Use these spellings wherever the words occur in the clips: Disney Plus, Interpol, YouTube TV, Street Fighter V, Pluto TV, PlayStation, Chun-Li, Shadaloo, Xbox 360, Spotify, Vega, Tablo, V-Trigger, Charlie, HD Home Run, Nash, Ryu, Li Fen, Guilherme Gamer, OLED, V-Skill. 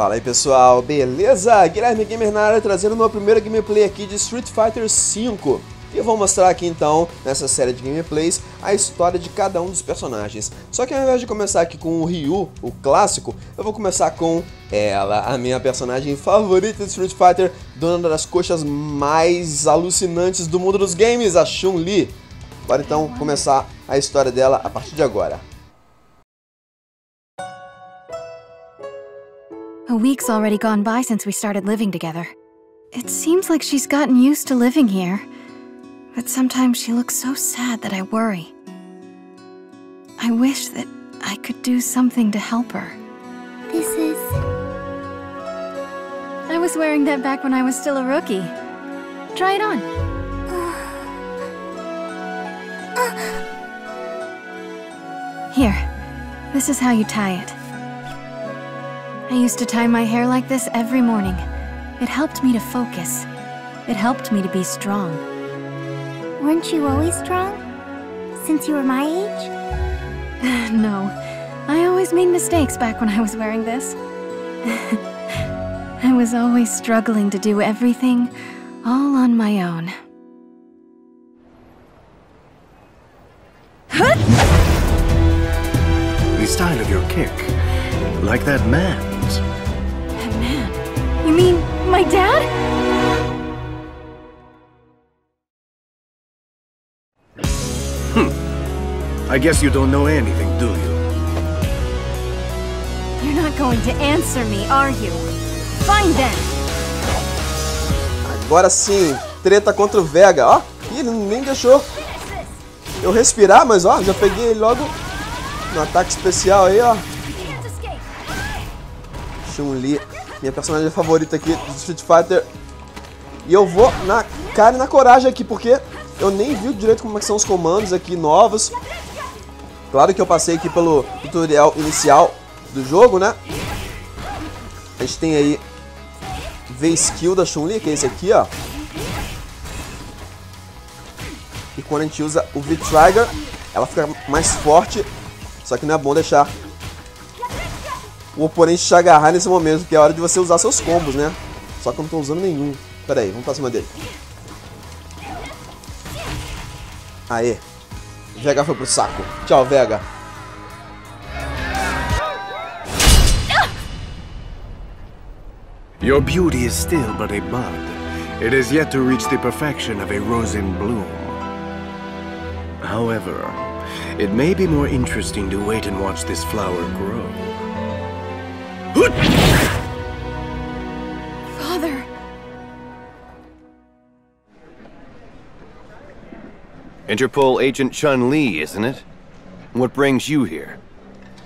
Fala aí pessoal, beleza? Guilherme Gamer na área, trazendo uma primeira gameplay aqui de Street Fighter V. E eu vou mostrar aqui então, nessa série de gameplays, a história de cada um dos personagens. Só que ao invés de começar aqui com o Ryu, o clássico, eu vou começar com ela, a minha personagem favorita de Street Fighter, dona das coxas mais alucinantes do mundo dos games, a Chun-Li. Bora então começar a história dela a partir de agora. A week's already gone by since we started living together. It seems like she's gotten used to living here. But sometimes she looks so sad that I worry. I wish that I could do something to help her. I was wearing that back when I was still a rookie. Try it on. Here, this is how you tie it. I used to tie my hair like this every morning. It helped me to focus. It helped me to be strong. Weren't you always strong? Since you were my age? No. I always made mistakes back when I was wearing this. I was always struggling to do everything all on my own. The style of your kick, like that man. That man? You mean my dad? I guess you don't know anything, do you? You're not going to answer me, are you? Fine then! Agora sim, treta contra o Vega, ó. Ih, ele nem deixou eu respirar, mas ó, já peguei ele logo no ataque especial aí, ó. Chun-Li, minha personagem favorita aqui do Street Fighter. E eu vou na cara e na coragem aqui, porque eu nem vi direito como é que são os comandos aqui novos. Claro que eu passei aqui pelo tutorial inicial do jogo, né? A gente tem aí V-Skill da Chun-Li, que é esse aqui, ó. E quando a gente usa o V-Trigger, ela fica mais forte. Só que não é bom deixar o oponente te agarrar nesse momento, porque é a hora de você usar seus combos, né? Só que eu não tô usando nenhum. Pera aí, vamos pra cima dele. Aê. Vega foi pro saco. Tchau, Vega. Your beauty is still but a bud. It is yet to reach the perfection of a rose in bloom. However, it may be more interesting to wait and watch this flower grow. Father. Interpol Agent Chun-Li, isn't it? What brings you here?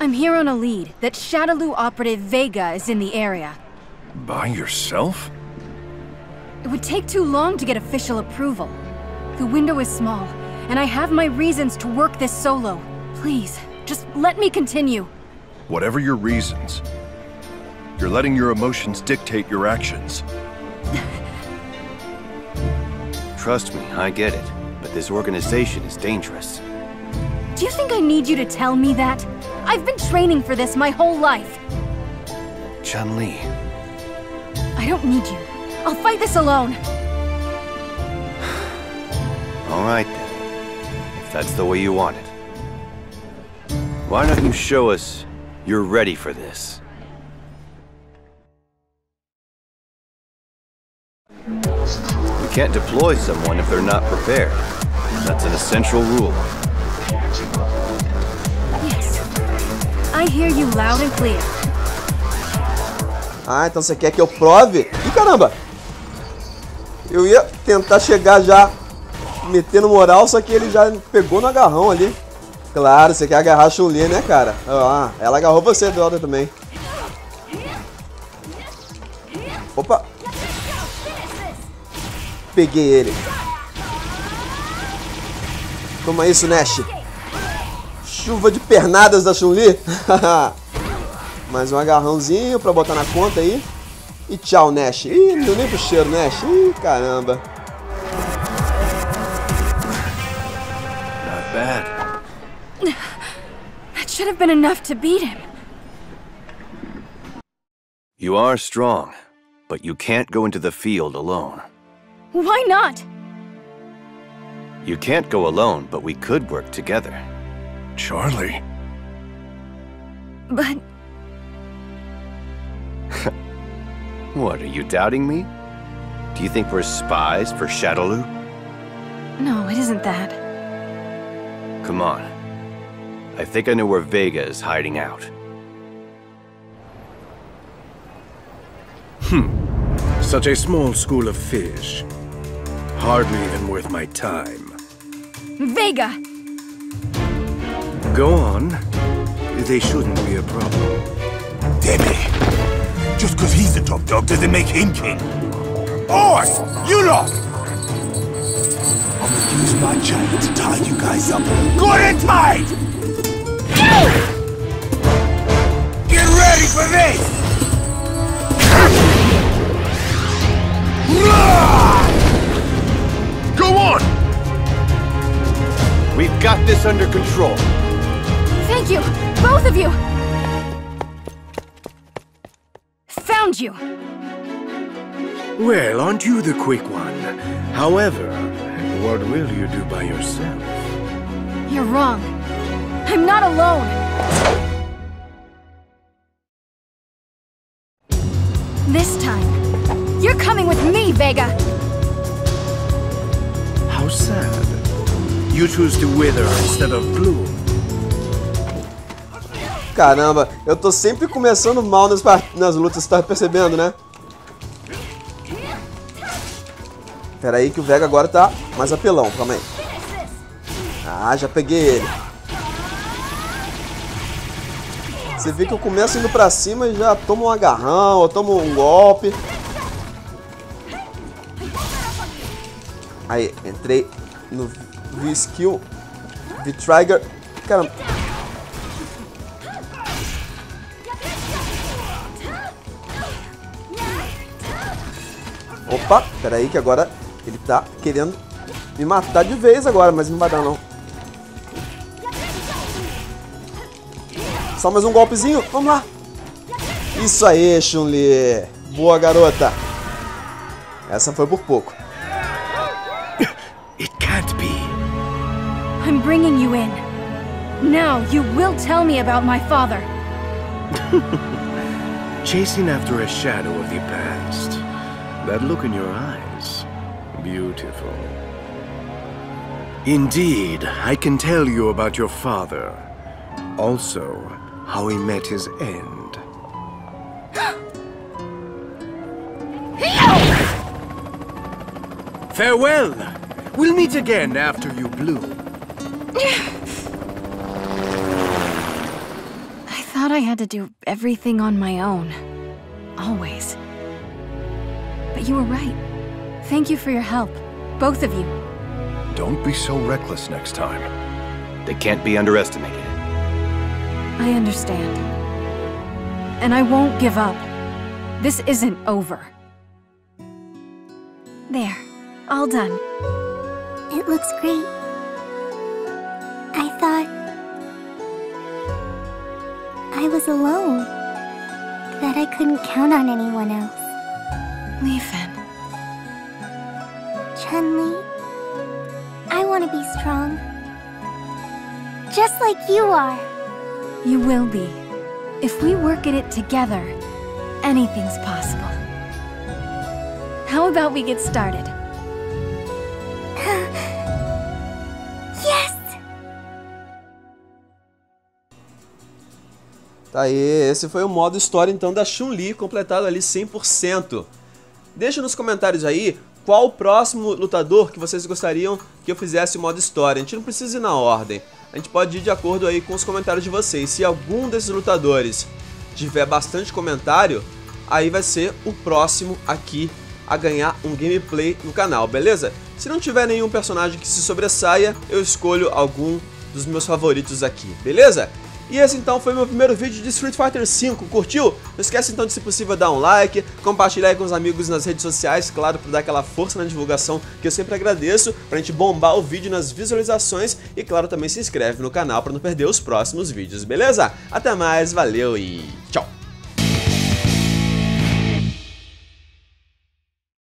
I'm here on a lead that Shadaloo operative Vega is in the area. By yourself? It would take too long to get official approval. The window is small, and I have my reasons to work this solo. Please, just let me continue. Whatever your reasons, you're letting your emotions dictate your actions. Trust me, I get it. But this organization is dangerous. Do you think I need you to tell me that? I've been training for this my whole life. Chun-Li. I don't need you. I'll fight this alone. All right then. If that's the way you want it. Why don't you show us you're ready for this? You can't deploy someone if they're not prepared. That's an essential rule. Yes. I hear you loud and clear. Ah, então você quer que eu prove? Ih, caramba! Eu ia tentar chegar já metendo moral, só que ele já pegou no agarrão ali. Claro, você quer agarrar a Chun-Li, né, cara? Ah, ela agarrou você, Eduardo, também. Opa! Peguei ele. Toma isso, Nash. Chuva de pernadas da Chun-Li. Mais um agarrãozinho pra botar na conta aí. E tchau, Nash. Ih, não deu nem pro cheiro, Nash. Ih, caramba. Not bad. That should have been enough to beat him. You are strong, but you can't go into the field alone. Why not? You can't go alone, but we could work together. Charlie. But... What, are you doubting me? Do you think we're spies for Shadaloo? No, it isn't that. Come on. I think I know where Vega is hiding out. Such a small school of fish. Hardly even worth my time. Vega! Go on. They shouldn't be a problem. Damn it. Just because he's the top dog doesn't make him king. Oi! You lot! I'm gonna use my chain to tie you guys up. Good and tight! Get ready for this! Go on! We've got this under control. Thank you, both of you! Found you! Well, aren't you the quick one? However, what will you do by yourself? You're wrong. I'm not alone! This time, you're coming with me, Vega! How sad. You choose to wither instead of bloom. Caramba, eu tô sempre começando mal nas lutas, você tá percebendo, né? Pera aí que o Vega agora tá mais apelão, calma aí. Ah, já peguei ele. Você vê que eu começo indo pra cima e já tomo um agarrão, ou tomo um golpe. Aí, entrei no V-Skill, V-Trigger, caramba. Opa, peraí que agora ele tá querendo me matar de vez agora, mas não vai dar não. Só mais um golpezinho, vamos lá. Isso aí, Chun-Li. Boa, garota. Essa foi por pouco. I'm bringing you in. Now you will tell me about my father. Chasing after a shadow of the past. That look in your eyes. Beautiful. Indeed, I can tell you about your father. Also, how he met his end. Farewell! We'll meet again after you bloom. I thought I had to do everything on my own. Always. But you were right. Thank you for your help, both of you. Don't be so reckless next time. They can't be underestimated. I understand. And I won't give up. This isn't over. There. All done. It looks great. I was alone. That I couldn't count on anyone else. Li Fen. Chun-Li. I want to be strong. Just like you are. You will be. If we work at it together, anything's possible. How about we get started? Tá aí, esse foi o modo história então da Chun-Li, completado ali 100%. Deixa nos comentários aí qual o próximo lutador que vocês gostariam que eu fizesse o modo história. A gente não precisa ir na ordem, a gente pode ir de acordo aí com os comentários de vocês. Se algum desses lutadores tiver bastante comentário, aí vai ser o próximo aqui a ganhar um gameplay no canal, beleza? Se não tiver nenhum personagem que se sobressaia, eu escolho algum dos meus favoritos aqui, beleza? E esse então foi meu primeiro vídeo de Street Fighter V, curtiu? Não esquece então de se possível dar um like, compartilhar aí com os amigos nas redes sociais, claro, pra dar aquela força na divulgação que eu sempre agradeço, pra gente bombar o vídeo nas visualizações e claro também se inscreve no canal pra não perder os próximos vídeos, beleza? Até mais, valeu e tchau!